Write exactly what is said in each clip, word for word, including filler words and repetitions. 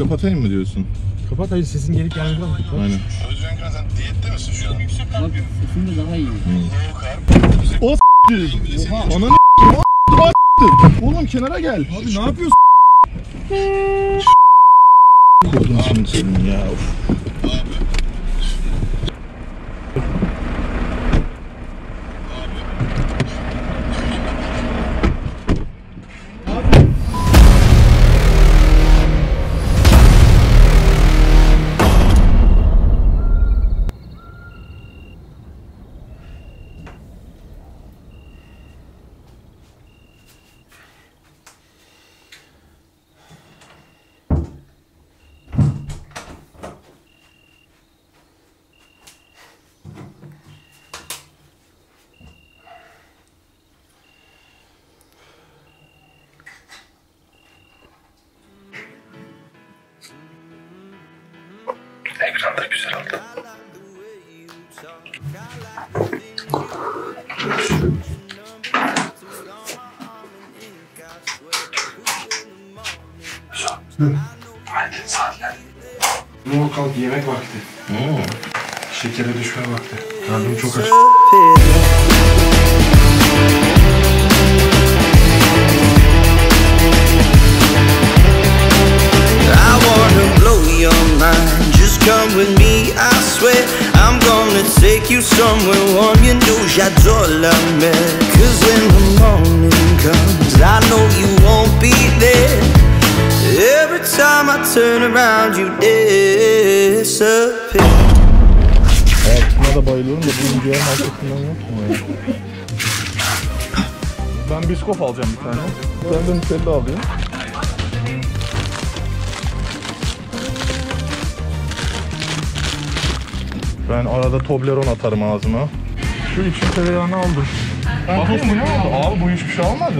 Kapatayım mı diyorsun? Kapat, hayır sesin gelip gelmedi ama. Aynen. Özcan Kirant, diyette misin şu an? Bak sesin de daha iyi. Hmm. O s*****. Ana ne s*****. Oğlum kenara gel. Abi ne yapıyorsun? Kodum şimdi senin ya. Ekran da güzel oldu. Güzel. Aynen saatler. Ne oldu, kalk yemek vakti. Oo. Şekere düşme vakti. Karnım çok aç. Come with me, I swear I'm gonna take you somewhere warm. You know j'adore me. Cause when the morning comes I know you won't be there. Every time I turn around you disappear. Evet, buna da bayılıyorum da bu videoya marketinden yok mu? Ben biskof alacağım bir tane. Ben de Nutella alayım. Ben arada Toblerone atarım ağzına. Şu içim tereyağını aldım. Bakın bu ne oldu? Abi bu hiçbir şey almadı.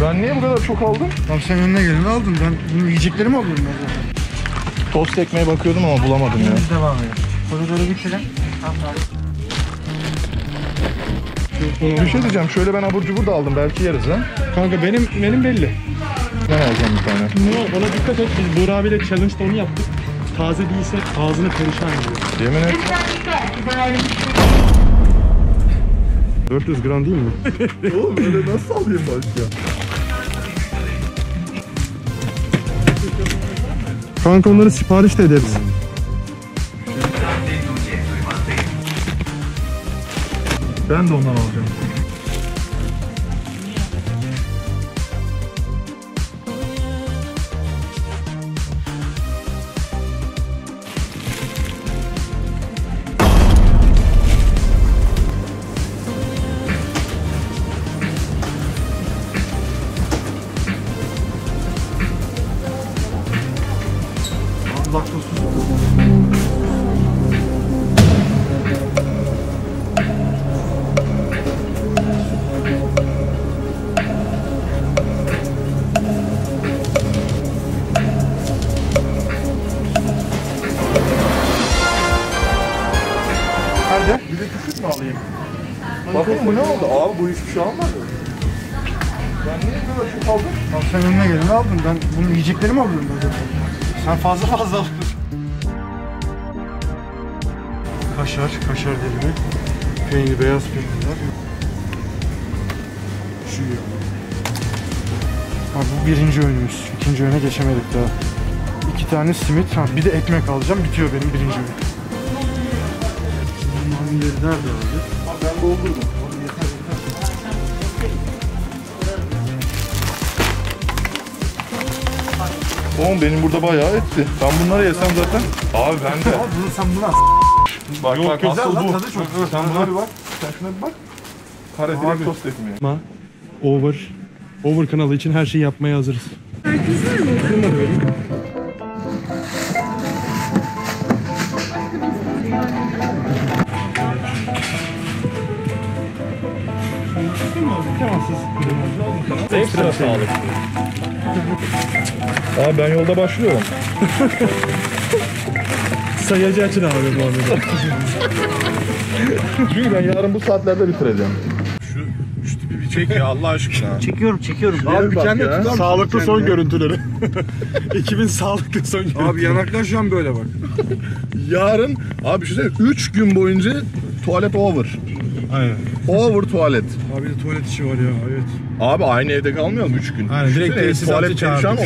Ben niye bu kadar çok aldım? Abi sen önüne geleni aldın. Ben bunu yiyeceklerimi alıyorum ben zaten. Tost ekmeğe bakıyordum ama bulamadım ya. Biz devam edelim. Koridoru bitirelim. Tamam tamam. Bir şey diyeceğim. Şöyle ben abur cubur da aldım. Belki yeriz ha. Kanka benim benim belli. Ben alacağım bir tane. No, ona dikkat et. Biz Burak abiyle challenge'da onu yaptık. Taze değilse ağzını perişan ediyor. Yemin et. dört yüz gram değil mi? Oğlum öyle nasıl alayım başka? Kanka onları sipariş de ederiz. Ben de ondan alacağım. Bakın bu ne oldu? Abi bu hiçbir şey almadı. Ben niye böyle çok aldım? Lan sen önüne geleni aldın. Ben bunu yiyeceklerimi alıyorum ben zaten. Sen fazla fazla aldın. Kaşar, kaşar dilimi. Peynir, beyaz peynirler. Şu yiyor. Abi bu birinci öğünümüz. İkinci öğüne geçemedik daha. İki tane simit, ha, bir de ekmek alacağım. Bitiyor benim birinci öğünüm. Bunların yeri nerede abi? Ben doldurdum. Onu yeter yeter. Oğlum benim burada bayağı etti. Ben bunları yesem zaten. Abi ben de. Abi sen buna s***. Bak yok, bak güzel asıl lan, bu. Tadı çok. Sen, sen buna bir bak. Sen şuna bir bak. Kare direkt tost ekmeği. Over. Over kanalı için her şeyi yapmaya hazırız. Güzel mi? Ekstra sağlık. Abi ben yolda başlıyorum. Sayacı açın abi Muhammed'e. Çünkü ben yarın bu saatlerde bitireceğim. Şu, şu tipi bir çek ya Allah aşkına. Çekiyorum çekiyorum. Abi, abi kendini tutar mısın? Sağlıklı son görüntüleri. Ekibin sağlıklı son günü. Abi yanaklar şu an böyle bak. Yarın abi şöyle üç gün boyunca tuvalet over. Aynen. Over tuvalet. Abi de tuvalet işi var ya, evet. Abi aynı evde kalmayalım üç gün. Aynen, direkt tesisatçı çağırdık.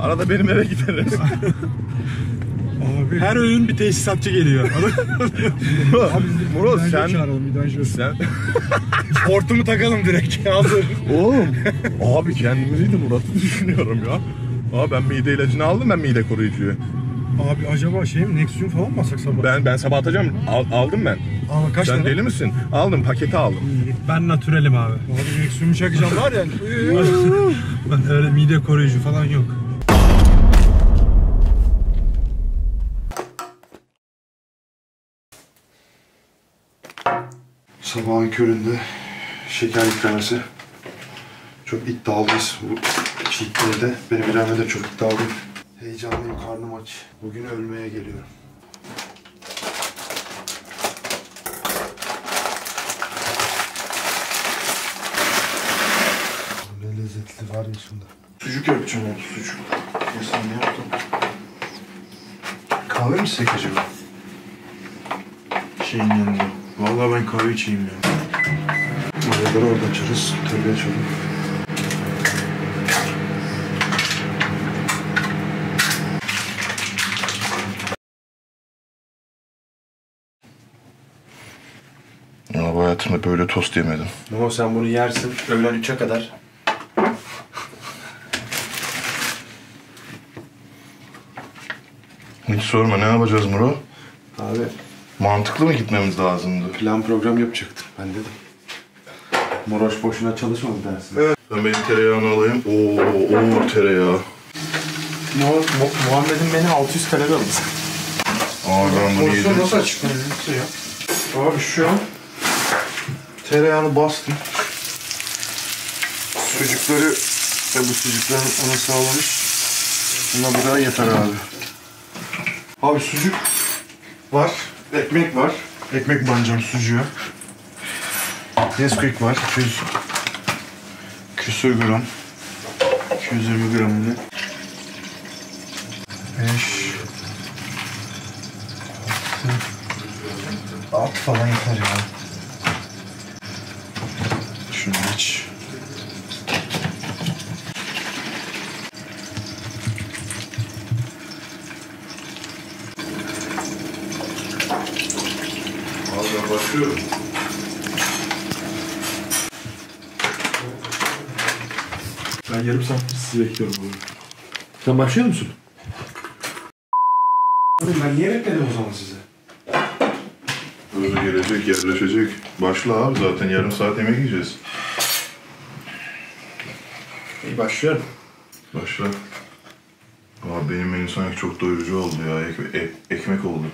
Arada benim eve gideriz. Abi. Her öğün bir tesisatçı geliyor. Murat sen... sen... Hortumu takalım direkt. Hazır. Oğlum. Abi kendimiziydi, Murat'ı düşünüyorum ya. Abi ben mide ilacını aldım, ben mide koruyucuyu. Abi acaba şey mi, Nexium falan mı alsak sabah? Ben ben sabah atacağım. Al, aldım ben. Ama kaç sen tane? Deli misin? Aldım, paketi aldım. Ben natürelim abi. Abi Nexium'u çakacağım var ya. Ben öyle mide koruyucu falan yok. Sabahın köründe şeker yüklemesi. Çok iddialıyız bu şiddette. Benim İrem'e de çok iddialıyım. Heyecanlıyım, karnım aç. Bugün ölmeye geliyorum. Ne lezzetli var ya şunda. Sucuk yapacağım ya, sucuk. Mesela ne yaptım? Kahve mi içsek acaba? Şeyin yanında. Vallahi ben kahve içeyim ya. Oraları orada açarız, tabii açalım. Hayatımda böyle tost yemedim. Ama sen bunu yersin öğlen üçe kadar. Hiç sorma, ne yapacağız Muro? Abi. Mantıklı mı gitmemiz lazımdı? Plan program yapacaktım ben dedim. Muroş boşuna çalışmadı dersin. Evet. Ben benim tereyağını alayım. Oo, oo tereyağı. Mu Mu Muhammed'in beni altı yüz kalori aldı. Aa ben bunu yedim. Nasıl açıklanıyor ya? Abi şu an tereyağını bastım. Sucukları ve bu sucukların ona sağlamış. Buna bu kadar yeter abi. Abi sucuk var, ekmek var. Ekmek bancam sucuğa. Nesquik var, iki yüz küsur gram. iki yüz yirmi gram ile. beş altı falan yeter ya. Hiç. Abi başlıyorum. Ben yarım saat sizi bekliyorum burada. Sen başlıyor musun? Ben niye bekledim o zaman sizi? Hızlı gelecek, yerleşecek. Başla abi, zaten yarım saat yemek yiyeceğiz. İyi, başlıyorum. Başla. Abi benim menü sanki çok doyurucu oldu ya. Ek ek ekmek oldu.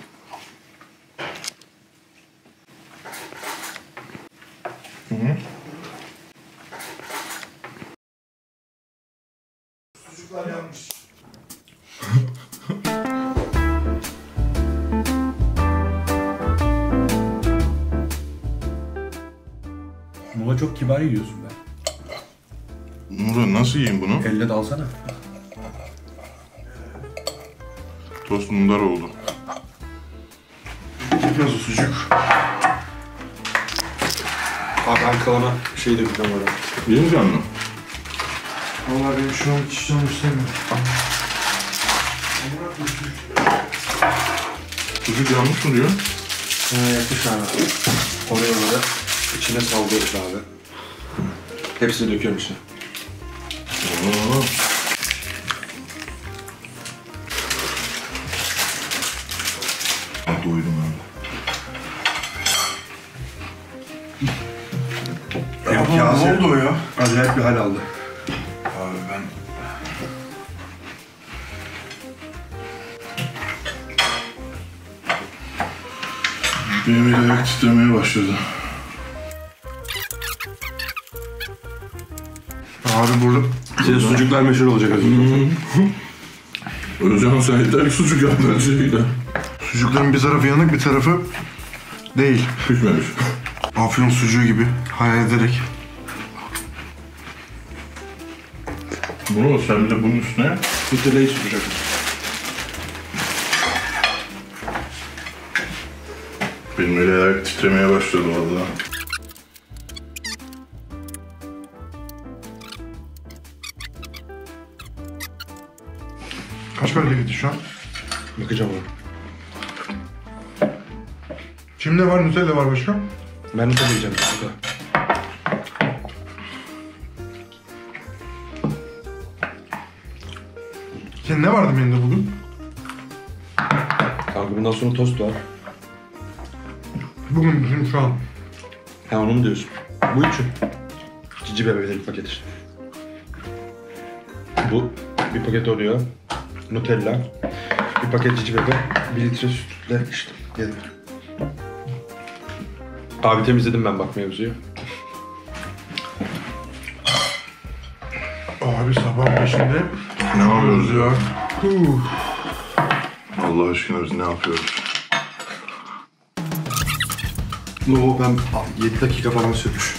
Hı -hı. Sucuklar yanmış. Mola çok kibar yiyorsun be. Nurhan nasıl yiyeyim bunu? Elle dalsana. Tost mundar oldu. Nasıl sucuk? Abi ben kalana şey de gitmem oraya. Benim canlı. Vallahi benim şu an hiç canım istemiyor. Sucuk yanmış mı diyor? He yakış abi. Oraya oraya. İçine saldırır abi. Hepsini döküyorum içine. Oo. Doydum abi. Ya, ya ne oldu o ya? Acayip bir hal aldı. Abi ben... Benim ayak titremeye başladı. Abi burada senin sucuklar meşhur olacak aslında. Özcan sen yeter ki sucuk yapma öncelikle. Sucukların bir tarafı yanık, bir tarafı değil. Pişmemiş. Afyon sucuğu gibi hayal ederek. Bro, sen bir de bunun üstüne Nutella'yı süreceksin. Benim öyle ayak titremeye başladı vallahi. Kaç parayla gitti şu an? Bakacağım ona. Şimdi ne var? Nutella var başka? Ben Nutella yiyeceğim. Senin ne vardı menüde bugün? Kanka bundan sonra tost var. Bugün bizim şu an. Ha onu mu diyorsun? Bu üçü. Cici bebe'de bir paket. Bu bir paket oluyor. Nutella, bir paket cici bebe, bir litre sütle içtim, yedim. Abi temizledim ben bak mevzuyu. Abi sabah beşinde ne yapıyoruz ya? Allah aşkına biz ne yapıyoruz? No, ben yedi dakika falan sürmüş.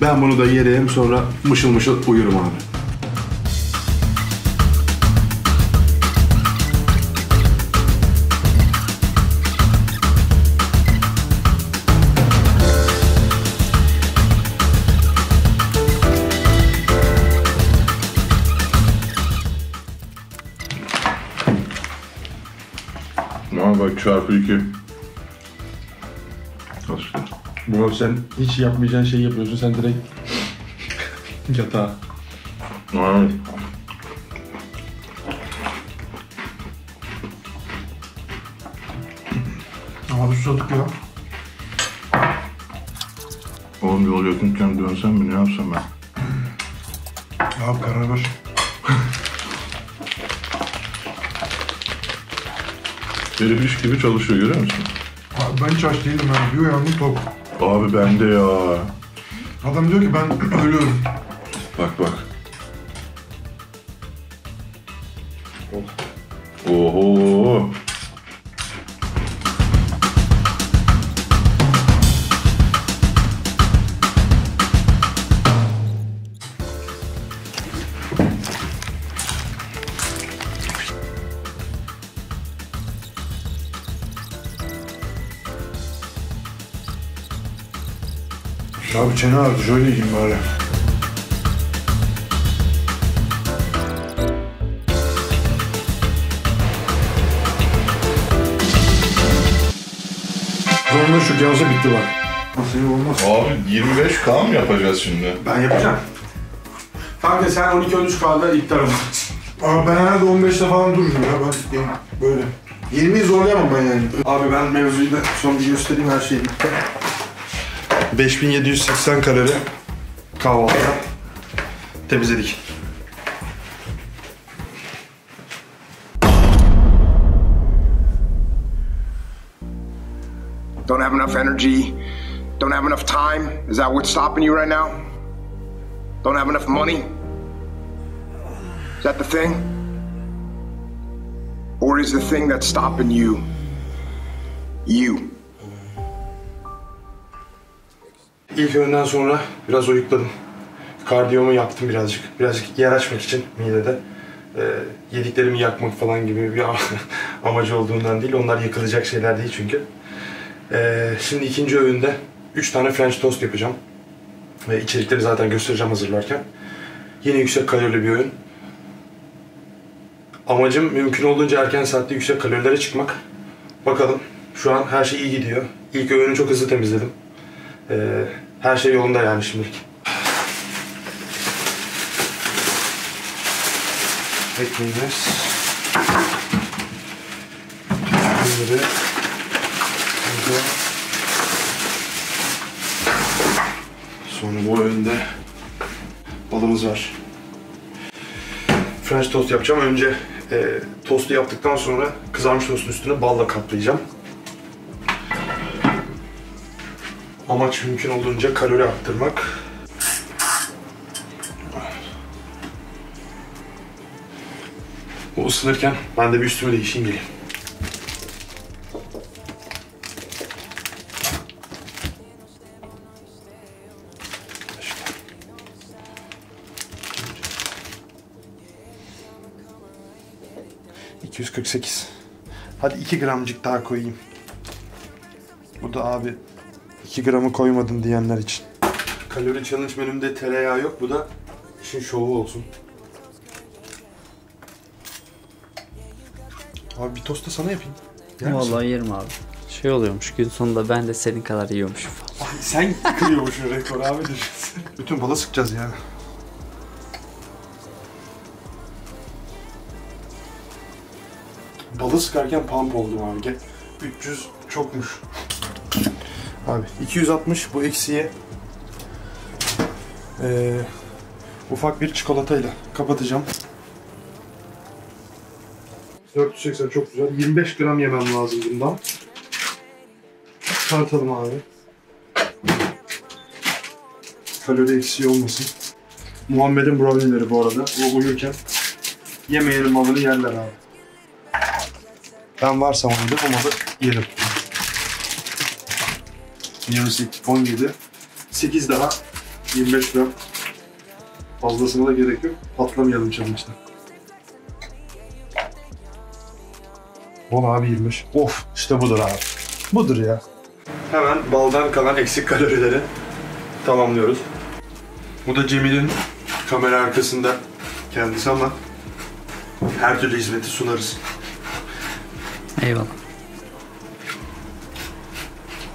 Ben bunu da yerim, sonra mışıl mışıl uyurum abi. Bak çarpı iki. Bro sen hiç yapmayacağın şeyi yapıyorsun, sen direkt yatağa. Aynen. Abi susadık ya. Oğlum yol yakınken dönsem mi, ne yapsam ben? Abi karar ver. Eribiş gibi çalışıyor, görüyor musun? Abi ben hiç aç değilim yani. Bir uyandım top. Abi bende ya. Adam diyor ki ben ölüyorum. Bak bak. Oh. Oho. Abi çene ağrıdı, şöyle yiyeyim bari. Zorunda şu gevze bitti bak. Nasıl olmaz? Abi yirmi beş K mı yapacağız şimdi? Ben yapacağım. Kanka sen on iki on üç K'da ilk tarafı. Abi ben herhalde on beşte falan dururum ya. Ben yani böyle. yirmiyi zorlayamam ben yani. Abi ben mevzuyu da son bir göstereyim her şeyi. beş bin yedi yüz seksen kalori kahvaltıda temizledik. Don't have enough energy. Don't have enough time. Is that what's stopping you right now? Don't have enough money? Is that the thing? Or is the thing that's stopping you you? İlk öğünden sonra biraz uyukladım. Kardiyomu yaptım birazcık. Birazcık yer açmak için midede. Ee, yediklerimi yakmak falan gibi bir amacı olduğundan değil. Onlar yakılacak şeyler değil çünkü. Ee, şimdi ikinci öğünde üç tane French toast yapacağım. Ve içerikleri zaten göstereceğim hazırlarken. Yine yüksek kalorili bir öğün. Amacım mümkün olduğunca erken saatte yüksek kalorilere çıkmak. Bakalım. Şu an her şey iyi gidiyor. İlk öğünü çok hızlı temizledim. Ee, her şey yolunda yani şimdilik. Ekmeğimiz. Bunları. Burada. Sonra bu önde balımız var. French toast yapacağım. Önce e, tostu yaptıktan sonra kızarmış tostun üstüne balla kaplayacağım. Amaç mümkün olduğunca kalori arttırmak. Bu ısınırken ben de bir üstümü değişeyim geleyim. iki yüz kırk sekiz. Hadi iki gramcık daha koyayım. Bu da abi iki gramı koymadım diyenler için. Kalori challenge menümde tereyağı yok. Bu da işin şovu olsun. Abi bir tost da sana yapayım. Yer Vallahi misin? yerim abi. Şey oluyormuş, gün sonunda ben de senin kadar yiyormuşum falan. Abi sen kırıyormuşsun rekor abi. Bütün bala sıkacağız yani. Balı sıkarken pump oldum abi. Gel. üç yüz çokmuş. Abi iki yüz altmış bu eksiye ee, ufak bir çikolatayla kapatacağım. dört yüz seksen çok güzel. yirmi beş gram yemem lazım bundan. Tartalım abi. Kalori eksiği olmasın. Muhammed'in brownie'leri bu arada. O uyurken yemeyelim malını yerler abi. Ben varsam onu da o malı yerim. yirmi sekiz on yedi. sekiz daha yirmi beş gram. Fazlasına da gerek yok. Patlamayalım çalışta. on abi yirmi beş. Of işte budur abi. Budur ya. Hemen baldan kalan eksik kalorileri tamamlıyoruz. Bu da Cemil'in kamera arkasında kendisi ama her türlü hizmeti sunarız. Eyvallah.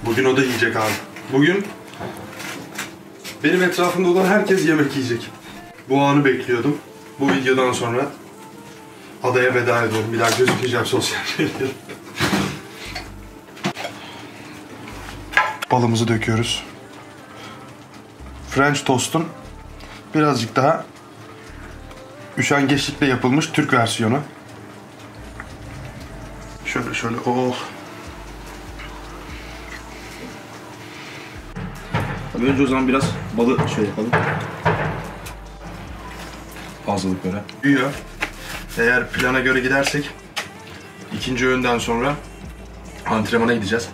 Bugün o da yiyecek abi. Bugün benim etrafımda olan herkes yemek yiyecek. Bu anı bekliyordum. Bu videodan sonra adaya veda ediyorum. Bir daha gözükeceğim sosyal medyada. Balımızı döküyoruz. French toast'un birazcık daha üşengeçlikle yapılmış Türk versiyonu. Şöyle şöyle, oh. Tabii önce o zaman biraz balı şey yapalım. Fazlalık böyle. Büyüyor. Eğer plana göre gidersek ikinci öğünden sonra antrenmana gideceğiz.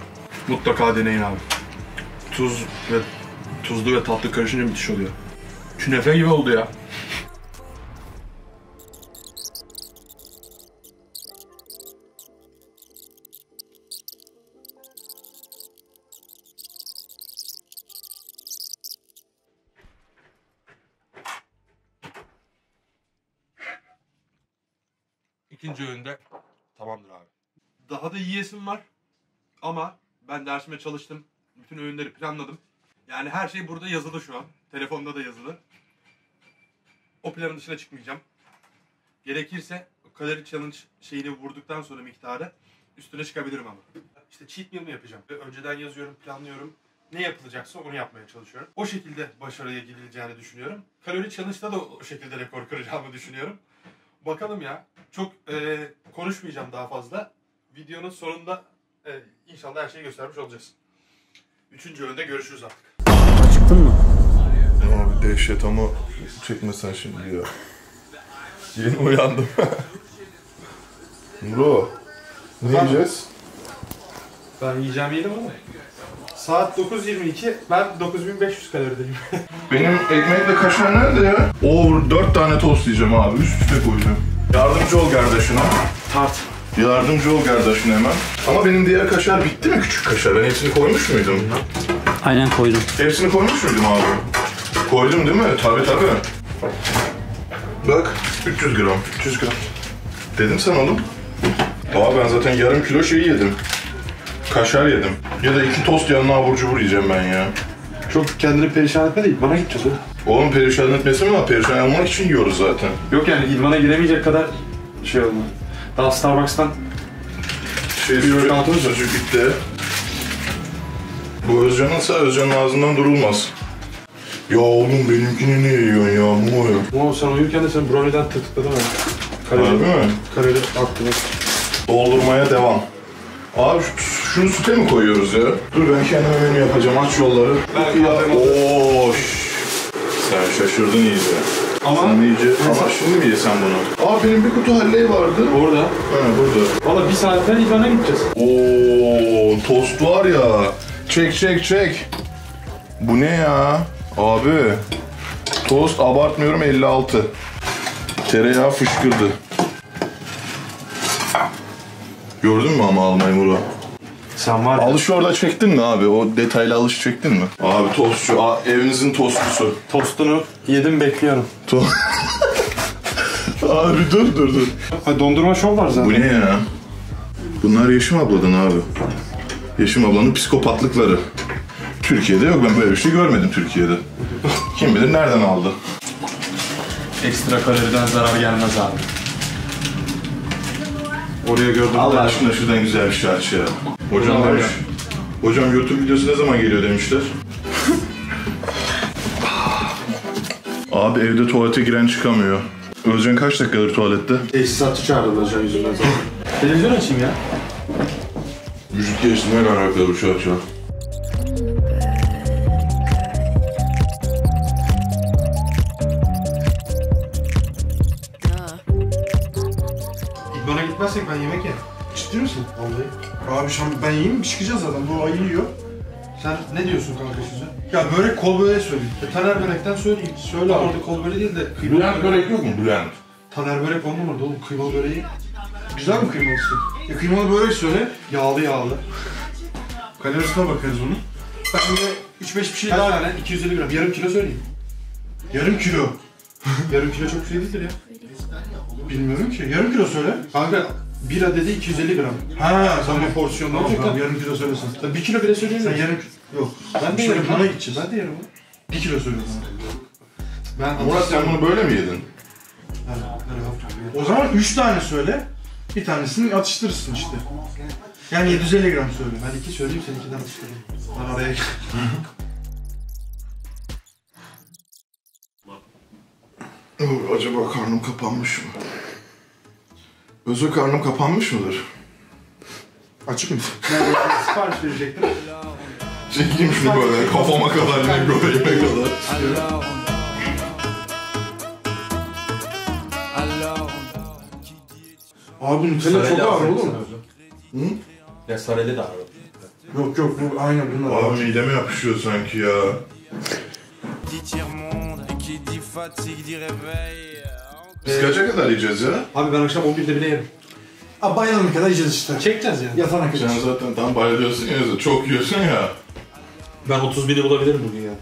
Mutlaka deneyin abi. Tuz ve tuzlu ve tatlı karışınca müthiş oluyor. Künefe gibi oldu ya. İkinci öğünde tamamdır abi. Daha da yiyesim var ama ben dersime çalıştım. Bütün öğünleri planladım. Yani her şey burada yazılı şu an. Telefonda da yazılı. O planın dışına çıkmayacağım. Gerekirse kalori challenge şeyini vurduktan sonra miktarı üstüne çıkabilirim ama. İşte cheat meal'ımı yapacağım. Önceden yazıyorum, planlıyorum. Ne yapılacaksa onu yapmaya çalışıyorum. O şekilde başarıya gidileceğini düşünüyorum. Kalori challenge'da da o şekilde rekor kıracağımı düşünüyorum. Bakalım ya. Çok e, konuşmayacağım daha fazla. Videonun sonunda e, inşallah her şeyi göstermiş olacağız. Üçüncü öğünde görüşürüz artık. Acıktın mı? Abi dehşet ama çekmesen şimdi ya. Yeni uyandım. Bro, ne ben, yiyeceğiz? Ben yiyeceğim yedim ama. Saat dokuz yirmi iki, ben dokuz bin beş yüz kalorideyim. Benim ekmekle kaşar nerede ya? Oo, dört tane tost yiyeceğim abi, üst üste koyacağım. Yardımcı ol kardeşine. Tart. Yardımcı ol kardeşine hemen. Ama benim diğer kaşar bitti mi, küçük kaşar? Ben hepsini koymuş muydum? Aynen koydum. Hepsini koymuş muydum abi? Koydum değil mi? Tabii tabii. Bak, üç yüz gram. üç yüz gram. Dedim sen oğlum. Daha ben zaten yarım kilo şey yedim. Kaşar yedim. Ya da iki tost yanına abur cubur yiyeceğim ben ya. Çok kendini perişan etme de idmana gideceğiz o. Oğlum perişan etmesi mi var? Perişan olmak için yiyoruz zaten. Yok yani idmana giremeyecek kadar şey olma. Daha Starbucks'tan şey, bir orantımız şey, çocuk gitti. Bu Özcan'ınsa Özcan'ın ağzından durulmaz. Ya oğlum benimkini niye yiyorsun ya? Mu ya. Oğlum sen uyurken de sen brownie'den tırtıkladın mı? Kareli, harbi mi? Kareli aklını. Doldurmaya devam. Abi şunu süte mi koyuyoruz ya? Dur ben kendime menü yapacağım, aç yolları. Ooo sen şaşırdın iyice. Ama sen iyice, ama şimdi mi yesen bunu? Aa benim bir kutu halleyi vardı. Orada. He burada. Valla bir saatten İdvan'a gideceğiz. Ooo tost var ya. Çek çek çek. Bu ne ya? Abi. Tost abartmıyorum elli altı. Tereyağı fışkırdı. Gördün mü ama almayı Murat? Sen var ya. Alışı orada çektin mi abi? O detaylı alışı çektin mi? Abi tostçu, evinizin tostçusu. Tostunu yedim, bekliyorum. To abi dur dur dur. Ha, dondurma şov var zaten. Bu ne ya? Bunlar Yeşim abladan abi. Yeşim ablanın psikopatlıkları. Türkiye'de yok, ben böyle bir şey görmedim Türkiye'de. Kim bilir nereden aldı? Ekstra kaloriden zarar gelmez abi. Oraya gördüm. Allah aşkına şuradan güzel bir şey aç ya. Hocam Ulan demiş. Ya. Hocam YouTube videosu ne zaman geliyor demişler. Abi evde tuvalete giren çıkamıyor. Özcan kaç dakikadır tuvalette? Tesisatçı çağırdı Özcan yüzünden zaten. Televizyon açayım ya. Vücut geliştirmeyle alakalı bir şey açıyor. İdmana gitmezsek ben yemek yerim. Ciddi misin? Vallahi. Abi şam ben yiyeyim mi? Çıkacağız zaten. Bu ayı yiyor. Sen ne diyorsun kanka size? Ya börek, kol böreği söyleyeyim. E, Taner börekten söyleyeyim. Söyle tamam. Orada kol böreği değil de kıymalı börek. Bülent börek yok mu? Bülent. Taner börek olmamalı oğlum. Kıymalı böreği. Güzel mi kıymalısı? Ya kıymalı börek söyle. Yağlı yağlı. Kalorisine bakarız onu. Ben şimdi üç beş bir şey daha yani iki yüz elli gram. Yarım kilo söyleyeyim. Yarım kilo. Yarım kilo çok şey değildir ya. Bilmiyorum ki. Yarım kilo söyle. Kanka bir adede iki yüz elli gram. Ha, sen bu porsiyonda tamam, yarım kilo söylesin. Tabii bir kilo bile söyleyeyim mi? Sen yarım kilo. Yok. Ben de yarım bana gideceğiz. Ben de yarım. Bir kilo söylüyorum. Ben Murat sen bunu böyle mi yedin? Evet. O zaman üç tane söyle. Bir tanesini atıştırırsın işte. Yani yedi yüz elli gram söyle. Ben iki söyleyeyim, sen ikiden atıştırayım. Ben araya gel. Acaba karnım kapanmış mı? Özür, karnım kapanmış mıdır? Açık mı? Ben sipariş verecektim. Çekeyim şunu böyle kafama kadar, yemeğe kadar. Abi Nutella çok ağır olur mu? Hı? Ya sarele de ağır. Yok yok, bu aynen bunlar. Abi mideme yapışıyor sanki ya. Biz kaça kadar yiyeceğiz ya? Abi ben akşam on birde bile yerim. Abi bayılana kadar yiyeceğiz işte. Çekeceğiz yani. Yatana kadar. Sen zaten tam bayılıyorsun ya, çok yiyorsun ya. Ben otuz bini bulabilirim bugün ya.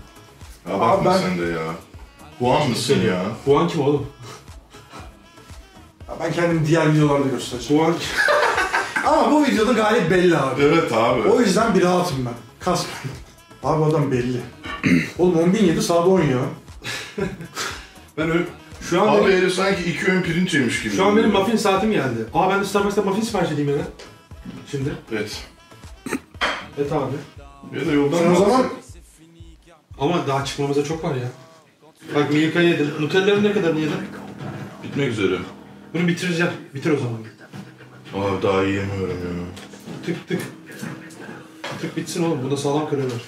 Ya bakma ben... sen de ya. Puan mısın ya? ya? Puan kim oğlum? Ya ben kendimi diğer videolarda göstereceğim. Puan ama bu videoda galip belli abi. Evet abi. O yüzden bir rahatım ben. Kasmıyorum. Abi adam belli. Oğlum on bin yedi, sağda on ya. Ben öyle... Şu an abi benim... herif sanki iki ön pirinç yemiş gibi. Şu an benim ya. Muffin saatim geldi. Aa ben de Starbucks'ta muffin sipariş edeyim ya. Şimdi. Evet. Evet abi. Ya da yoldan sen o zaman... Ama daha çıkmamıza çok var ya. Bak Milka yedin. Nutella'nın ne kadarını yedin? Bitmek üzere. Bunu bitireceğim. Bitir o zaman. Abi daha yiyemiyorum ya. Tık tık. Tık bitsin oğlum. Bunda sağlam kırıyorlar.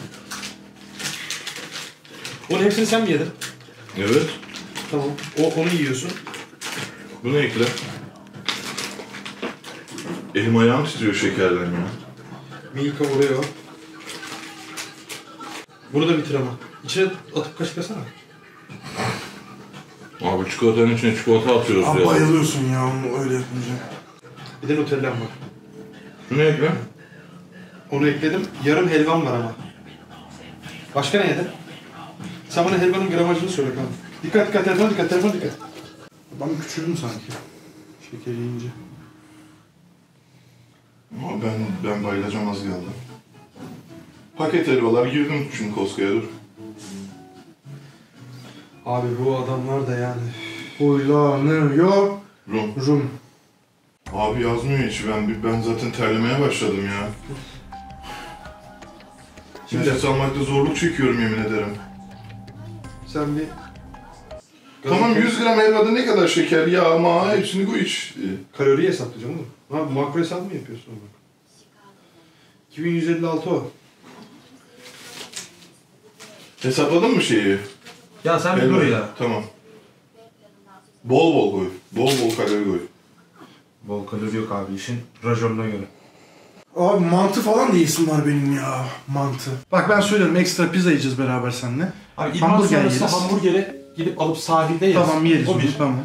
Onun hepsini sen mi yedin? Evet. Tamam. O, onu yiyorsun. Bunu ekle. Elim ayağım titriyor şekerden ya. Milka, Oreo. Bunu da bitir ama. İçine atıp kaşıklasana. Abi çikolatanın içine çikolata atıyoruz abi ya. Abi bayılıyorsun ya onu öyle yapınca. Bir de Nutella'm var. Şunu ekle. Onu ekledim. Yarım helvam var ama. Başka ne yedin? Sen bana helvanın gramajını söyle kanka. Dikkat dikkat, telefon dikkat, telefon dikkat. Ben küçüldüm sanki. Şeker yiyince. Ama ben, ben bayılacağım az geldi. Paket helvalar girdim şimdi Koska'ya dur. Abi bu adamlar da yani. Uylanıyor. Rum. Rum. Abi yazmıyor hiç, ben ben zaten terlemeye başladım ya. Şimdi nefes almakta zorluk çekiyorum yemin ederim. Sen bir... Tamam, yüz gram helvada ne kadar şeker, yağ, maa hepsini koy iç. Kaloriyi hesaplayacağım oğlum. Abi makro hesap mı yapıyorsun oğlum? iki bin yüz elli altı o. Hesapladın mı şeyi? Ya sen bir koy ya. Tamam. Bol bol koy. Bol bol kalori koy. Bol kalori yok abi işin. Rajonuna göre. Abi mantı falan da isim var benim ya. Mantı. Bak ben söylüyorum, ekstra pizza yiyeceğiz beraber seninle. Abi hamburger yeriz. Hamburgeri gidip alıp sahilde yeriz. Tamam yeriz. O bir. Tamam.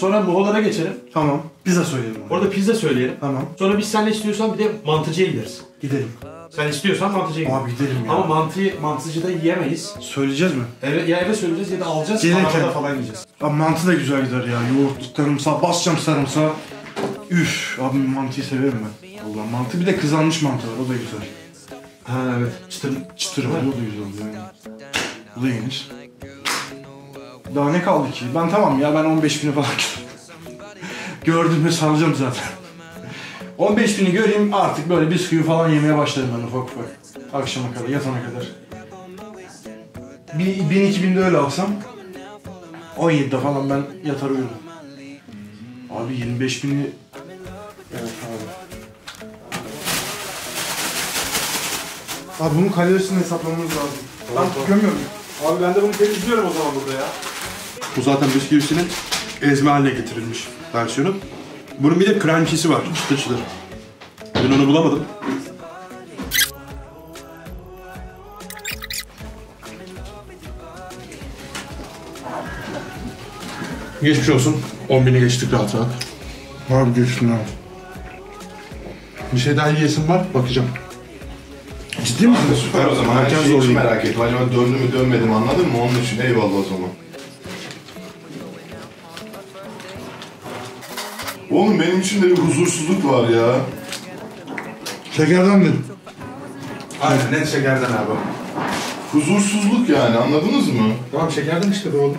Sonra Moğollara geçelim. Tamam. Pizza söyleyelim. Orada pizza söyleyelim. Tamam. Sonra biz seninle istiyorsan bir de mantıcıya gideriz. Gidelim. Sen istiyorsan mantıcıya gidelim. Abi gidelim ya. Ama mantıyı mantıcıda yiyemeyiz. Söyleyeceğiz mi? Evet ya, eve söyleyeceğiz ya da alacağız. Gelirken falan yiyeceğiz. Abi mantı da güzel gider ya. Yoğurt, sarımsağı, basacağım sarımsağı. Üf, abi mantıyı severim ben. Allah, mantı bir de kızarmış mantı var, o da güzel. Ha evet. Çıtır çıtır var, o da güzel oluyor yani. Bu da yenir. Daha ne kaldı ki? Ben tamam ya, ben on beş bini falan gördüm ve saracağım zaten. on beş bini göreyim, artık böyle bisküvi falan yemeye başladım ben ufak ufak. Akşama kadar, yatana kadar. bin iki binde öyle alsam, on yedide falan ben yatar uyurum. Abi yirmi beş bini... Evet abi. Abi bunun kalorisini hesaplamamız lazım. Tamam, ben gömüyorum. Abi ben de bunu temizliyorum o zaman burada ya. Bu zaten bisküvisinin ezme haline getirilmiş versiyonu. Bunun bir de crunchy'si var, çıtır çıtır. Ben onu bulamadım. Geçmiş olsun. on bini geçtik rahat rahat. Abi geçtin abi. Bir şey daha yiyesin var, bakacağım. Ciddi mi? Süper o zaman. Herkes hiç merak etme. Acaba döndü mü dönmedi mi, anladın mı? Onun için eyvallah o zaman. Oğlum benim için de bir huzursuzluk var ya. Şekerden mi? Aynen, net şekerden abi. Huzursuzluk yani, anladınız mı? Tamam, şekerden işte doğru.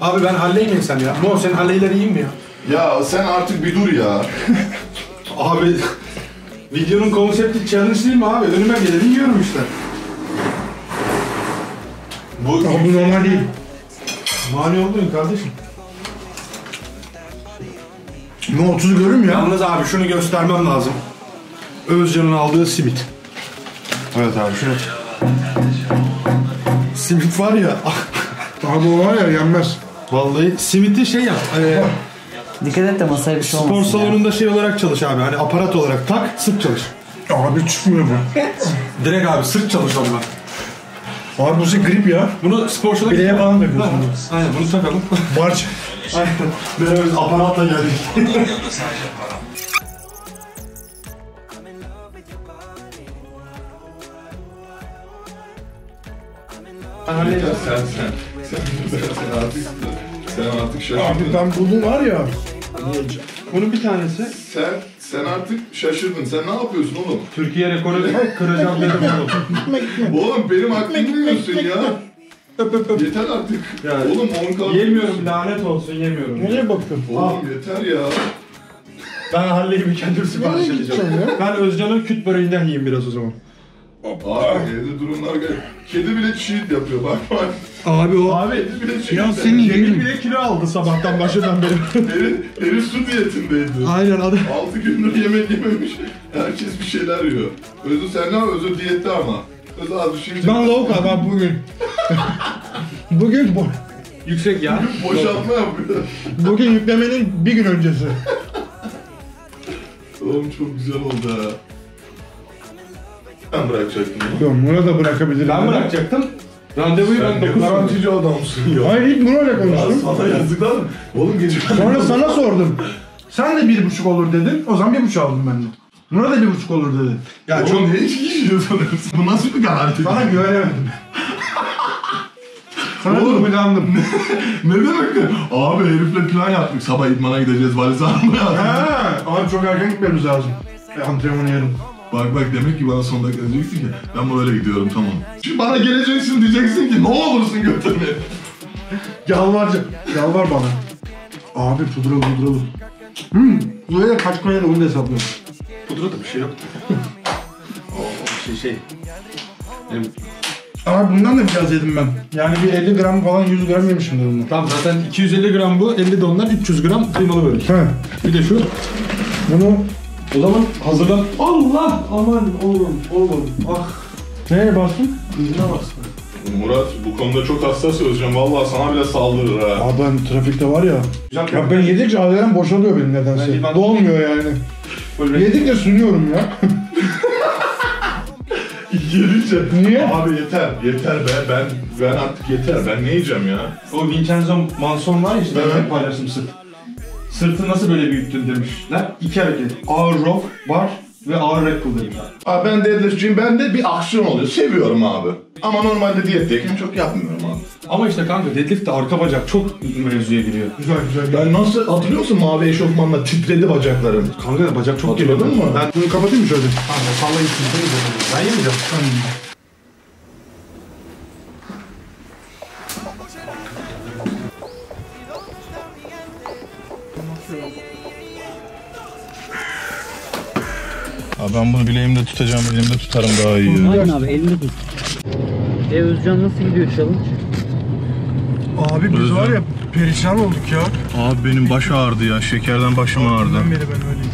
Abi ben halleyim sen ya. Mo, sen halleyleri yiyeyim mi ya? Ya sen artık bir dur ya. Abi videonun konsepti challenge değil mi abi? Önüme geleni yiyorum işte. Bu normal değil. Mani oldun kardeşim. Ne otuzu görürüm ya. Yalnız abi şunu göstermem lazım. Özcan'ın aldığı simit. Evet abi şunu. Simit var ya. Abi o var ya, yenmez. Vallahi simiti şey yap. E, Dikkat et de masaya bir şey olmasın. Spor salonunda ya. Şey olarak çalış abi, hani aparat olarak tak, sırt çalış. Abi çıkmıyor bu. Direkt abi sırt çalış onunla. Abi bu şey grip ya. Bunu spor salonunda... Bileğe falan döküyorsun. Aynen, bunu takalım. Barç. Aynen, böyle aparatla geldik. Halledeceğiz. Sen, sen. Sen, sen, sen artık, sen artık şaşırdın. Abi ben buldum var ya. Bunun bir tanesi. Sen, sen artık şaşırdın. Sen ne yapıyorsun oğlum? Türkiye rekoru kıracağım dedim oğlum. Oğlum benim aklımı bilmiyorsun ya. Yeter artık. Yani, oğlum on kaldı. Yemiyorum, lanet olsun yemiyorum. Nereye baktın? Oğlum abi, yeter ya. Ben halleyim, kendim sipariş edeceğim. Ben Özcan'ın küt böreğinden yiyeyim biraz o zaman. Abi evde durumlar garip. Kedi bile çiğit yapıyor bak bak. Abi o... Abi kedi bile çiğit yapıyor. Senin kedi bile kilo aldı sabahtan başladan beri. Herif, herif su diyetindeydi. Aynen adam. altı gündür yemek yememiş. Herkes bir şeyler yiyor. Özü sen ne var? Özü diyette ama. Özü abi şimdi... Ben lavuk abi ben bugün. Bugün bo... Yüksek ya. Bugün boşaltma yapıyor. Bugün yüklemenin bir gün öncesi. Oğlum çok güzel oldu ha. Ben bırakacaktım. Yok, Murat'ı da bırakabilirim. Ben bırakacaktım. Randevuyu ben dokuz garantici adamsın ya. Hayır, ilk Murat'la konuştum. Sana yazıklar mı? Oğlum geciktim. Sonra sana sordum. Sen de bir buçuk olur dedin. O zaman bir buçuk aldım ben de. Murat da bir buçuk olur dedi. Ya oğlum, çok ne işliyorsun? Bu nasıl bir garanti? Sana güvenemedim. Sana planlandım. Ne demek? Abi herifle plan yaptık. Sabah idmana gideceğiz, valizi almaya. He. Abi çok erken gitmemiz lazım. E, antrenmanı yarın. Bak bak, demek ki bana son dakika diyeceksin ki ben böyle gidiyorum tamam. Şimdi bana geleceksin, diyeceksin ki ne olursun götürme. Yalvarca, yalvar bana. Abi pudra pudralı. Hmm, buraya kaçmaya da onu da hesaplıyorum. Pudra da bir şey yok. Oo, şey şey. Yani... Abi bundan da biraz yedim ben. Yani bir elli gram falan yüz gram yemişim de bundan. Tamam zaten iki yüz elli gram bu, elli de onlar, üç yüz gram kıymalı börek. He. Bir de şu. Bunu... O zaman hazırlan. Allah! Aman oğlum, oğlum. Ah! Neye bastın? Kızına bastın. Murat bu konuda çok hassas Özcan. Vallahi sana bile saldırır ha. Abi ben trafikte var ya. Güzel ya, ben yedikçe ailem boşalıyor benim nedense. Ben, ben... Dolmuyor yani. Öyle yedikçe sunuyorum ya. Yedikçe? Niye? Abi yeter, yeter be. Ben ben artık yeter. Ben ne yiyeceğim ya? O Vincenzo Manson var ya işte. Ben paylaştım sırf. Sırtı nasıl böyle büyüttün demişler. İki hareket. Ağır rock bar ve ağır rack pull demişler. Abi ben deadliftçiyim, bende bir aksiyon oluyor. Seviyorum abi. Ama normalde diyetteyken çok yapmıyorum abi. Ama işte kanka deadlift de arka bacak çok mevzuya giriyor. Güzel güzel. Ben nasıl hatırlıyor musun mavi eşofmanla titredi bacaklarım. Kanka bacak çok geliyor. Hatırladın mı? Ben bunu kapatayım mı şöyle? Kanka sallayıp tutayım. Ben yemeyeceğim. Abi ben bunu bileğimde tutacağım, elimde tutarım daha iyi. Aynen abi, elinde tut. E Özcan nasıl gidiyor challenge? Abi biz Özcan var ya, perişan olduk ya. Abi benim baş ağrıdı ya, şekerden başım ağrıdı. Ben beri ben öyleyim.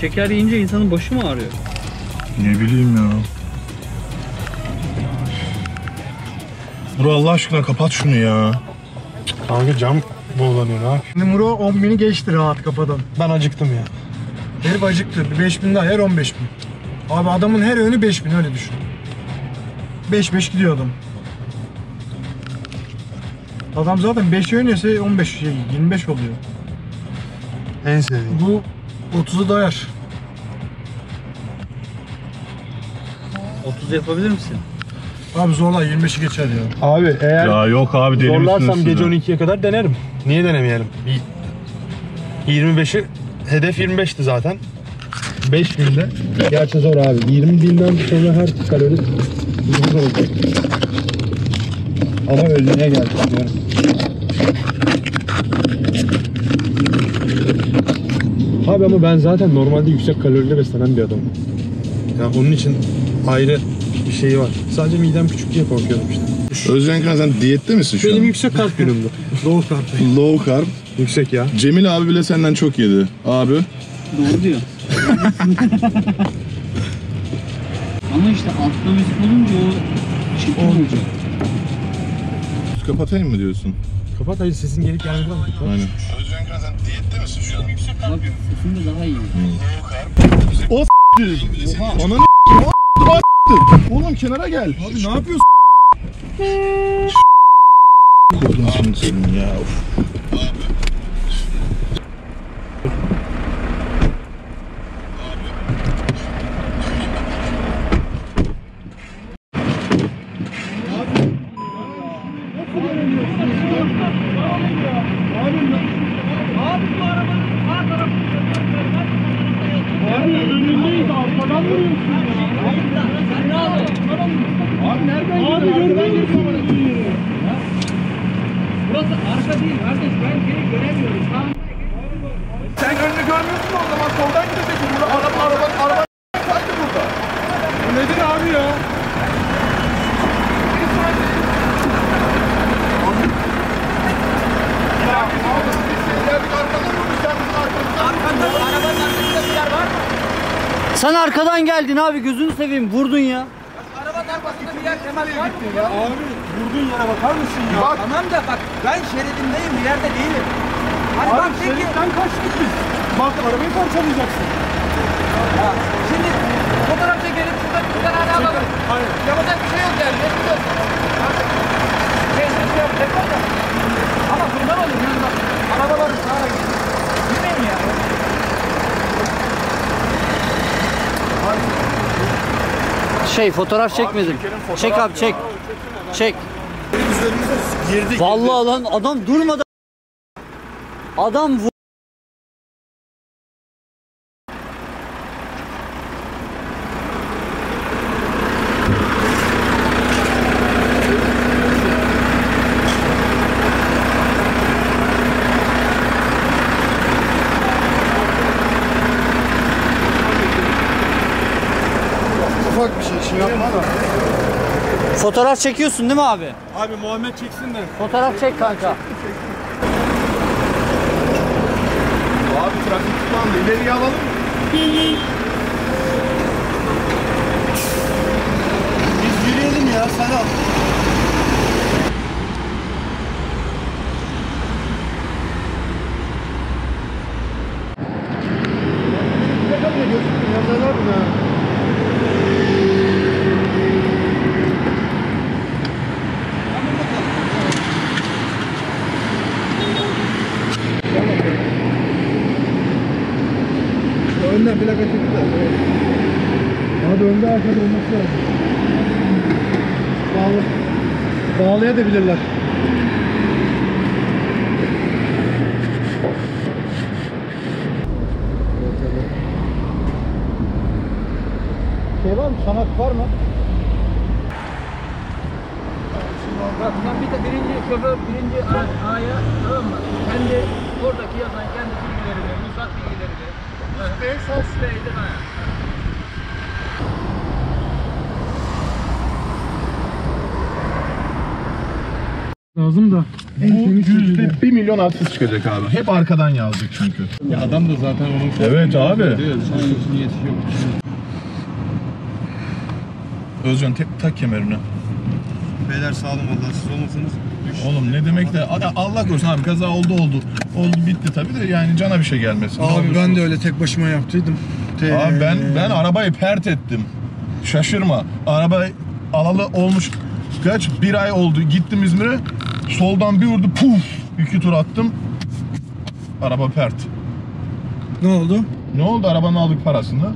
Şeker yiyince insanın başı mı ağrıyor? Ne bileyim ya. Bro Allah aşkına kapat şunu ya. Kanka cam boğulanıyor ha. Şimdi Muro on bini geçti rahat kafadan. Ben acıktım ya. Herif acıktı. beş bin daha yer, on beş bin. Abi adamın her öğünü beş bin, öyle düşün. beş beş gidiyor adam. Adam zaten beş öğün yese on beş, yirmi beş oluyor. En sevdiğim. Bu otuzu dayar. otuz yapabilir misin? Abi zorla yirmi beşi geçer ya. Abi eğer ya yok abi, deli zorlarsam gece ya. on ikiye kadar denerim. Niye denemeyelim? yirmi beşi hedef yirmi beşti zaten. beş binde. Gerçi zor abi. yirmi binden sonra her kalori zor olacak. Ama öldüğüne geldi. Abi ama ben zaten normalde yüksek kalorili beslenen bir adamım. Ya onun için ayrı bir şey var. Sadece midem küçük diye korkuyorum işte. Özcan Kirant sen diyette misin şu an? Benim yüksek kalp günümdü. Low carb. Low carb. Yüksek ya. Cemil abi bile senden çok yedi. Abi. Doğru diyor. Ama işte altta müzik olunca o şey olmayacak. Kapatayım mı diyorsun? Kapat, hayır sesin gelip gelmeden mi? Aynen. Özcan Kirant sen diyette misin şu an? Yüksek kalp günümdü. Sesin de daha iyi. Hmm. O s*****. Ona ne s*****. Oğlum kenara gel. Abi ne yapıyorsun? Gördüm şimdi senin ya. Sen arkadan geldin abi, gözünü seveyim, vurdun ya. Arabanın arkasında birer temel var mı ya? Abi vurdun yere bakar mısın ya? Bak. Tamam da bak, ben şeridimdeyim, bir yerde değilim. Hani abi, bak şeritten kaçtık biz. Bak arabayı parçalayacaksın. Ya, şimdi fotoğrafta gelip şuradan bir tane hala alalım. Yapacak bir şey yok yani, ne biliyorsun? Kesin şey yok, tek orada. Ama bundan olur yani bak, arabaların sağa gidiyor. Bilmeyin ya. Şey fotoğraf çekmedim. Fotoğraf çek abi çek. Ya. Çek. Girdik. Vallahi lan adam durmadan adam vur. Fotoğraf çekiyorsun değil mi abi? Abi Muhammed çeksin de. Fotoğraf çek kanka. Çektim, çektim. Abi trafik tutan ileriye alalım. Biz yürüyelim ya sen al. Ne kadar gözüküyor yazarlar buna? Thank you. önde arkada olması lazım. Bağlı. Bağlayabilirler. Şey var mı? Sanat var mı? Bak sen bir de birinci şoför, birinci A'ya, tamam mı? Kendi oradaki yazan kendi bilgilerini, ruhsat bilgilerini. Üsteye saslaydı ha. Lazım da. Yüzde bir milyon artist çıkacak abi. Hep arkadan yazdık çünkü. Ya adam da zaten onun... Evet abi. Sanıyorsun niyeti yok. Özcan tak kemerine. Beyler sağ olun vallahi, siz olmasanız düştü. Oğlum ne demek de adam, Allah korusun abi, kaza oldu oldu. Oldu bitti tabii de yani cana bir şey gelmesin. Abi ben de öyle tek başıma yaptıydım. Abi ben ben arabayı pert ettim. Şaşırma. Araba alalı olmuş kaç? Bir ay oldu. Gittim İzmir'e. Soldan bir vurdu. Puf! İki tur attım. Araba pert. Ne oldu? Ne oldu? Arabanın aldık parasını.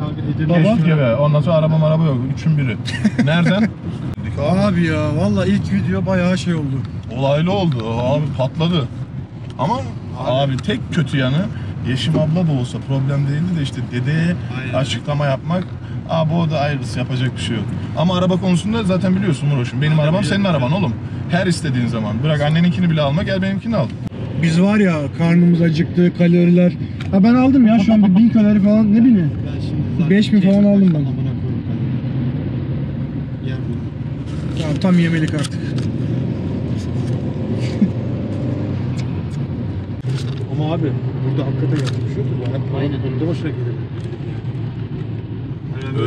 Geçtik eve. Ondan sonra arabam araba yok. Üçün biri. Nereden? Abi ya vallahi ilk video bayağı şey oldu. Olaylı oldu abi, patladı. Ama abi, abi tek kötü yanı Yeşim abla da olsa problem değildi de işte dedeye aynen açıklama yapmak. Abi o da ayrısı, yapacak bir şey yok. Ama araba konusunda zaten biliyorsun Muroş'um. Benim aynen arabam senin araban oğlum. Her istediğin zaman. Bırak anneninkini bile alma, gel benimkini al. Biz var ya karnımız acıktı, kaloriler. Ha ben aldım ya şu an bir bin kalori falan, ne bileyim. beş bin falan aldım ben. Tamam, tam yemelik artık. Ama abi burada hakikaten yapmış yok mu? Aynen. Önde başına gelebilir.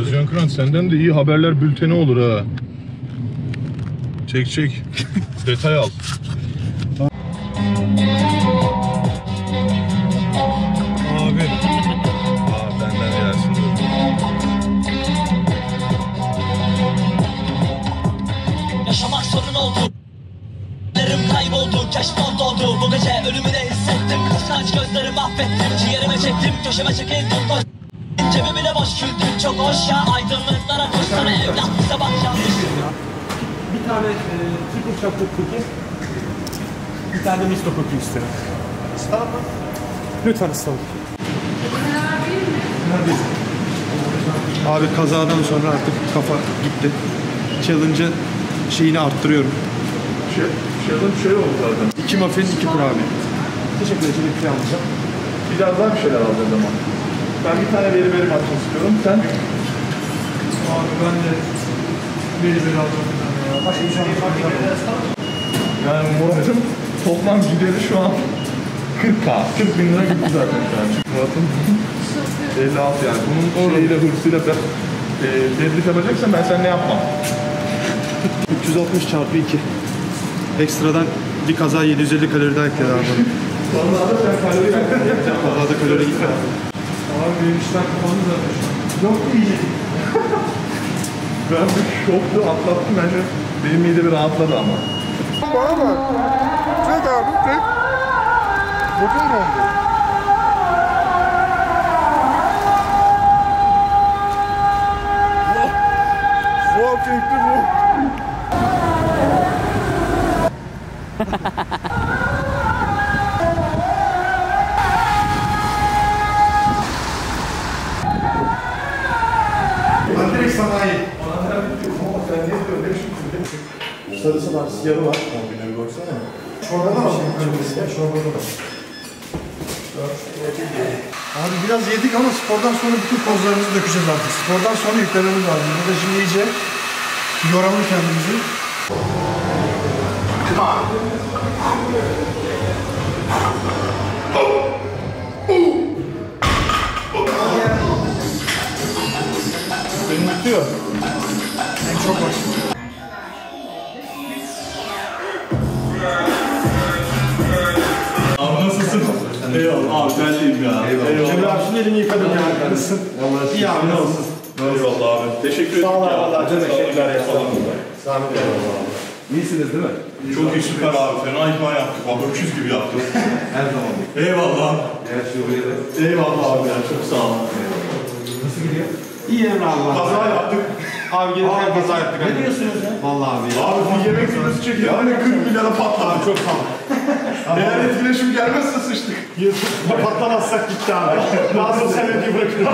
Ozcan Kirant senden de iyi haberler bülteni olur ha. Çek çek. Detay al. Keşfon doldu bu gece, ölümüne hissettim. Kıskanç gözleri mahvettim, ciğerime çektim. Köşeme çekildim, boş cebimine boş güldüm. Çok hoş ya, aydınlıklara koşsana evlat, bize bak yanlış. Bir tane e, Türk uçaklı cookie, bir tane de misto cookie isterim. İstanbul mı? Lütfen İstanbul. Abi kazadan sonra artık kafa gitti. Challenge'ın şeyini arttırıyorum. Şey, Challenge şey oldu zaten. İki muffin, iki kurabiye. Teşekkür ederim, bir şey alacağım. Biraz daha bir şeyler alacağız ama. Ben bir tane veri verim atmak istiyorum. Sen? Abi ben de veri verim alacağım. Bak, inşallah fark edersen. Yani Murat'ın toplam gideri şu an kırk bin. kırk bin lira gitti zaten şu an. Murat'ın elli altı yani. Bunun şeyiyle, hırsıyla da e, deadlift yapacaksan ben seninle yapmam. üç yüz altmış çarpı iki. Ekstradan bir kaza yedi yüz elli kalori daha ekledi abi. Vallahi da sen kalori yapacağım. Vallahi da kalori gitme. Abi benim işten kapandı zaten. Yok iyi. Ben bir şoklu atlattım bence. Benim mide bir rahatladı ama. Bana bak. Tek abi tek. Buradan oldu. Wow, keyifli bu. Ben direkt sanayi. Sarısı var, siyahı var. Kombinleri baksana. Çorbada var mı? Çorbada var. Abi biraz yedik ama spordan sonra bütün pozlarımızı dökeceğiz artık. Spordan sonra yüklememiz lazım. Burada şimdi iyice yoralım kendimizi. Beni mutluyor. Ben çok hoş. Abi nasılsın? Eyvallah abi, ben deyim ya. Eyvallah. Cemre abi şimdi elini yıkadım ya. Nasılsın? İyi abi, nasılsın? Eyvallah abi. Teşekkür ederim. Sağ olun valla. Teşekkürler ya. Sağ olun. İyisiniz değil mi? İyi, çok iyi, süper abi. Fena ihmal yaptık. Bak öküz gibi yaptık. Her zaman. Eyvallah. Eyvallah abi ya. Çok sağ olun. Eyvallah. Nasıl gidiyor? İyi Emre abi. Kaza yaptık. Abi gelirken kaza yaptık. Ne diyorsunuz ya? Vallahi abi ya. Abi bu yemek süresi çekiyor. Hani kırk milyara patladı. Çok sağ ol. Eğer etkileşim gelmezse sıçtık. Patlamazsak gitti abi. Nasıl sen ödeyi bırakırım.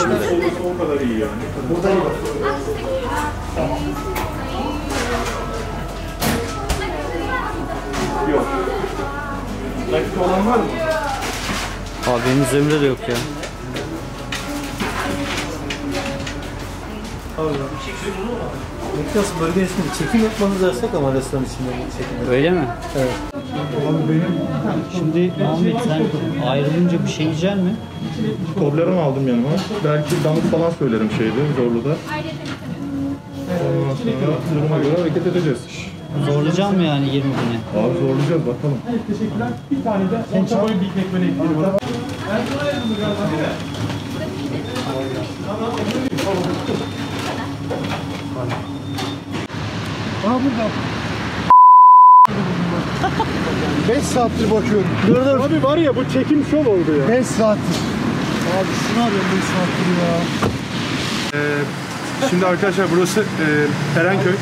Şimdi soğusu o kadar iyi yani. Burada iyi. Tamam. Yok. Nakit olan var mı? Abi benim zemre de yok ya. Abi nasıl bölge ismini çekim yapmanızı yasak ama restoran içinde çekim. Öyle mi? Evet. Abi benim... Şimdi Ahmet sen ayrılınca bir şey yiyecek mi? Toblerone aldım yanıma. Belki damlık falan söylerim şeydi Zorlu'da. Ondan sonra duruma göre hareket edeceğiz. Zorlayacağım mı yani yirmi bine? Abi zorlayacağız bakalım. Evet teşekkürler. Bir tane de orta boyu bir ekmek böyle ekleyelim. Ben sana ayrıldım galiba değil mi? Tamam. Aha burada. beş saattir bakıyorum. Dur dur. Abi var ya bu çekim şov oldu ya. beş saattir. Abi şunu arıyorum beş saattir ya. Ee, şimdi arkadaşlar burası e, Erenköy.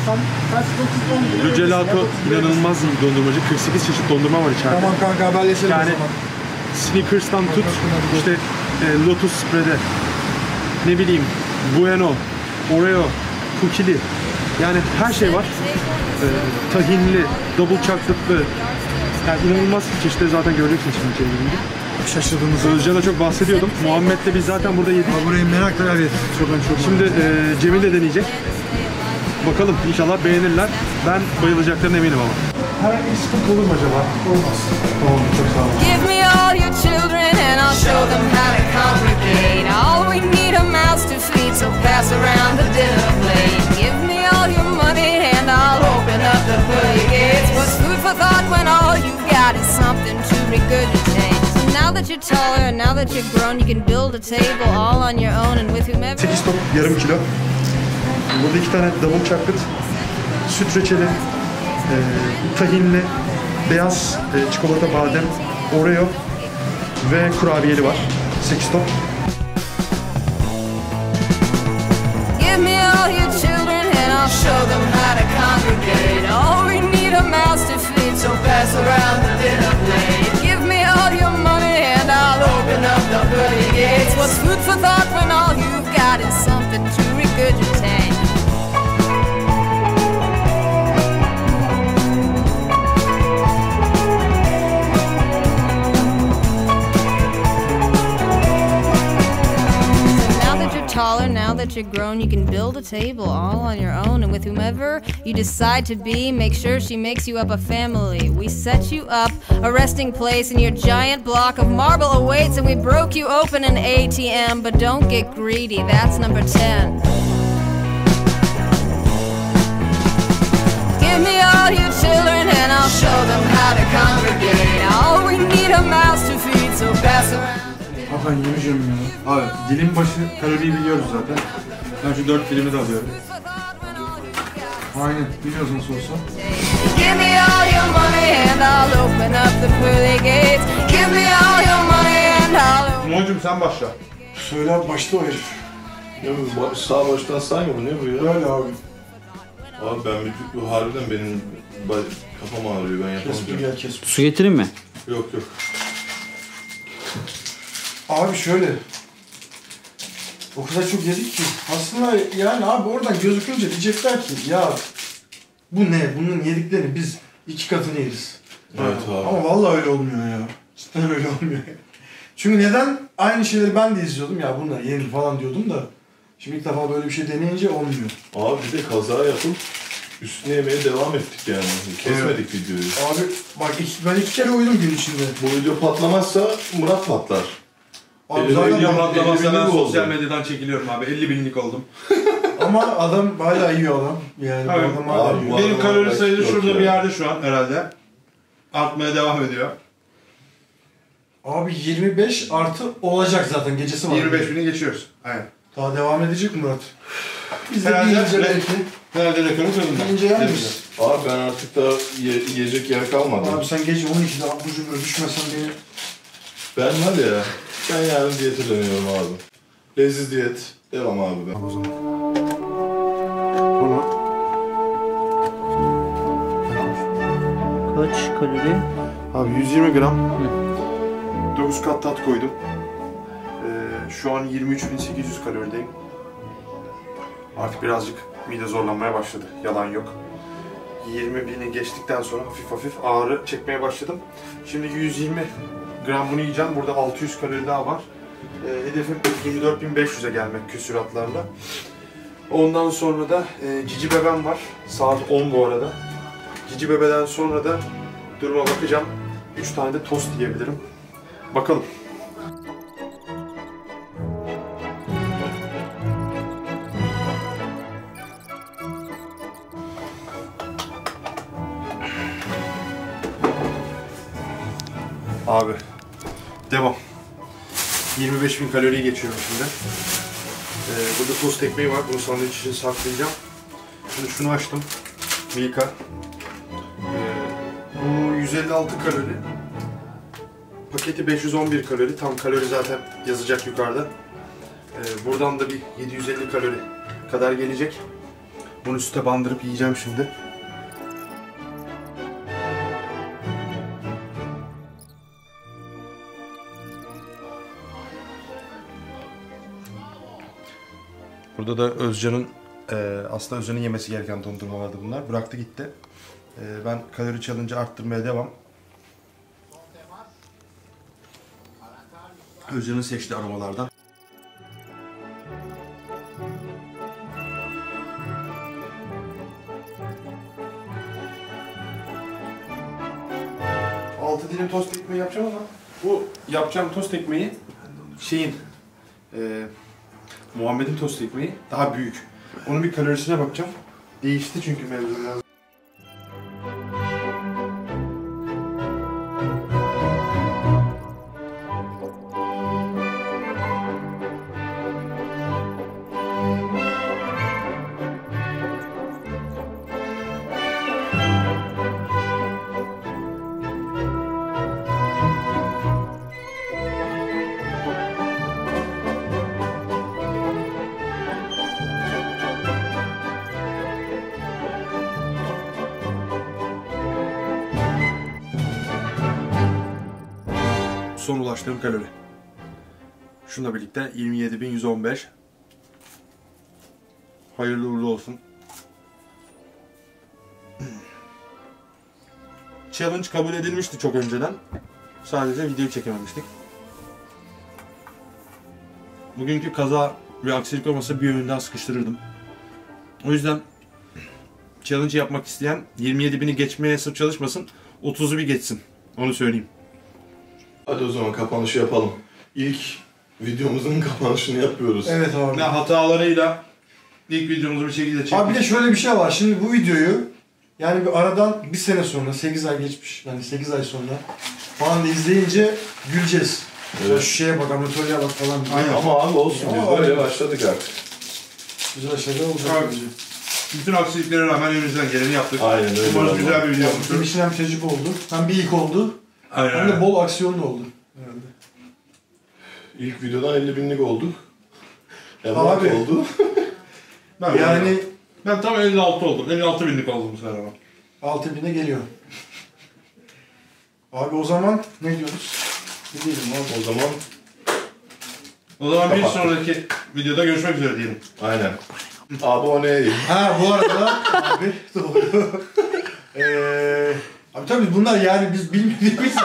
Lu Gelato inanılmaz bir dondurmacı. kırk sekiz çeşit dondurma var içeride. Tamam kanka haberleşelim yani, o zaman. Snickers'tan tut, işte e, Lotus spread'e, ne bileyim, Bueno, Oreo, kukili. Yani her şey var. Ee, tahinli, double çaklıklı. Yani inanılmaz bir çeşitleri zaten göreceksiniz şimdi çevirdiğimde. Şaşırdığımız. Özcan'a çok bahsediyordum. Muhammed'le biz zaten burada yedik. Abi burayı merakla evet. Çok çok. Şimdi e, Cemil de deneyecek. Bakalım inşallah beğenirler. Ben bayılacaklarına eminim ama. Her isim olur mu acaba? Olmaz. Tamam çok sağ olun. Give me all your children and I'll show them how to congregate. All we need are mouths to feed, so pass around the dinner plate. Give me all your money and I'll open up the pearly gates. What's food for thought when all you got is something to regurgitate? So now that you're taller, now that you're grown, you can build a table all on your own and with whomever. sekiz top, yarım kilo. Burada iki tane double chocolate, süt reçeli, e, tahinli, beyaz e, çikolata, badem, Oreo ve kurabiyeli var. sekiz top. Taller now that you're grown, you can build a table all on your own and with whomever you decide to be, make sure she makes you up a family. We set you up a resting place and your giant block of marble awaits, and we broke you open an A T M, but don't get greedy. That's number ten. Give me all your children and I'll show them how to congregate. All we need are mouths to feed, so pass around. Hakan yemeyeceğim ya. Abi dilim başı kaloriyi biliyoruz zaten. Ben şu dört dilimi de alıyorum. Aynen biliyoruz nasıl olsa. Moncum sen başla. Söyle abi başla o herif. Ya, sağ baştan saymıyor mu ne bu ya? Öyle abi. Abi ben bir, bu harbiden benim kafam ağrıyor ben yapamayacağım. Kes bir gel kes. Su getireyim mi? Yok yok. Abi şöyle, o kadar çok yedik ki aslında yani abi oradan gözükünce diyecekler ki ya bu ne, bunun yediklerini biz iki katını yeriz. Evet abi. Ama vallahi öyle olmuyor ya, cidden öyle olmuyor. Çünkü neden? Aynı şeyleri ben de izliyordum ya bunlar yenir falan diyordum da şimdi ilk defa böyle bir şey deneyince olmuyor. Abi bir de kaza yapıp üstüne yemeye devam ettik yani, kesmedik evet. Videoyu. Abi bak ben iki kere uyudum gün içinde. Bu video patlamazsa Murat patlar. Abi zaten ben, ben sosyal medyadan çekiliyorum abi. elli binlik oldum. Ama adam hala iyi adam. Yani abi, adam hala abi, iyi. Benim kalori sayısı şurada ya. Bir yerde şu an herhalde. Artmaya devam ediyor. Abi yirmi beş artı olacak zaten. Gecesi var. yirmi beş bini geçiyoruz. Aynen. Daha devam edecek mi Murat? Biz de yiyince belki. Nerede de kanıt önünde. Yiyince yer misin? Abi ben artık daha yiyecek yer kalmadı. Abi sen gece on ikide bu cümle düşmesen diye. Ben var ya, ben yarın diyete dönüyorum abi. Leziz diyet. Devam abi ben. O zaman. Bunu. Kaç kalori? Abi yüz yirmi gram. Hı. dokuz kat tat koydum. Şu an yirmi üç bin sekiz yüz kalorideyim. Artık birazcık mide zorlanmaya başladı. Yalan yok. yirmi bini geçtikten sonra hafif hafif ağrı çekmeye başladım. Şimdi yüz yirmi gram bunu yiyeceğim. Burada altı yüz kalori daha var. E, hedefim yirmi dört bin beş yüze gelmek küsuratlarla. Ondan sonra da e, cici bebem var. saat on bu arada. Cici bebeden sonra da duruma bakacağım. üç tane de tost yiyebilirim. Bakalım. Abi, devam. yirmi beş bin kaloriyi geçiyorum şimdi. Ee, burada tost ekmeği var, bunu sandviç için saklayacağım. Şimdi şunu açtım, Milka. Ee, bu yüz elli altı kalori. Paketi beş yüz on bir kalori, tam kalori zaten yazacak yukarıda. Ee, buradan da bir yedi yüz elli kalori kadar gelecek. Bunu süte bandırıp yiyeceğim şimdi. Burada da Özcan'ın, e, aslında Özcan'ın yemesi gereken dondurmalardı bunlar. Bıraktı gitti. E, ben kalori challenge'ı arttırmaya devam. Özcan'ın seçtiği aromalardan. altı dilim tost ekmeği yapacağım ama bu yapacağım tost ekmeği şeyin... E, Muhammed'in tost ekmeği daha büyük. Onun bir kalorisine bakacağım. Değişti çünkü mevzu biraz. Son ulaştığım kalori. Şununla birlikte yirmi yedi bin yüz on beş. Hayırlı uğurlu olsun. Challenge kabul edilmişti çok önceden. Sadece videoyu çekememiştik. Bugünkü kaza ve aksilik olmasa bir önden sıkıştırırdım. O yüzden challenge yapmak isteyen yirmi yedi bini geçmeye sırf çalışmasın, otuzu bir geçsin. Onu söyleyeyim. Hadi o zaman kapanışı yapalım. İlk videomuzun kapanışını yapıyoruz. Evet abi. Ne hatalarıyla ilk videomuzu bir şekilde çektik. Abi bir de şöyle bir şey var. Şimdi bu videoyu yani bir aradan bir sene sonra, sekiz ay geçmiş. Yani sekiz ay sonra falan da izleyince güleceğiz. Evet. Şu şeye bak, amatöryeye bak falan. Aynen. Ama abi olsun. Biz böyle evet. Başladık artık. Güzel şeyler olacak. Abi, bütün aksiliklere rağmen elimizden geleni yaptık. Aynen öyle. Umarız güzel bir video olmuştur. Hem işin hem tecrübe oldu. Hem bir ilk oldu. Aynen. Hem de bol aksiyon da oldu herhalde. İlk videodan elli binlik olduk. Yani abi. Oldu. ben yani ya. Ben tam elli altı oldum. elli altı binlik oldum bu sefer ama. altı bine geliyor. Abi o zaman ne diyoruz? Gidelim abi. O zaman O zaman Kapattım. Bir sonraki videoda görüşmek üzere diyelim. Aynen. Abone. Ha bu arada abi doğru. Eee Abi tabii bunlar yani biz bilmediğimiz için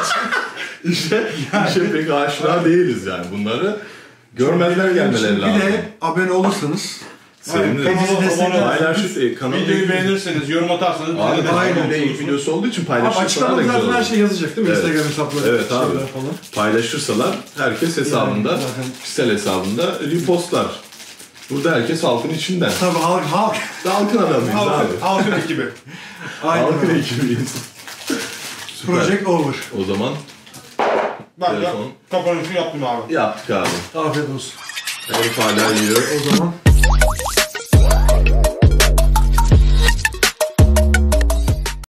işte yani işe pek aşina değiliz yani bunları görmezler gelmeleri lazım. Bir de abone olursanız, seviniriz. Videoyu beğenirseniz, yorum atarsanız bize de destek videosu olduğu için paylaşırsanız da güzel olur. Her şey yazacak değil mi? Evet. Instagram hesapları. Evet abi. Falan. Paylaşırsalar herkes hesabında, yani kişisel hesabında repostlar. Burada herkes halkın içinden. Tabii halk, halk. Halkın adamıyız abi. Halkın ekibi. Halkın ekibiyiz. Project Over. O zaman... Ben de kapanışı yaptım abi. Yaptık abi. Afiyet olsun. Herif hala yiyor. O zaman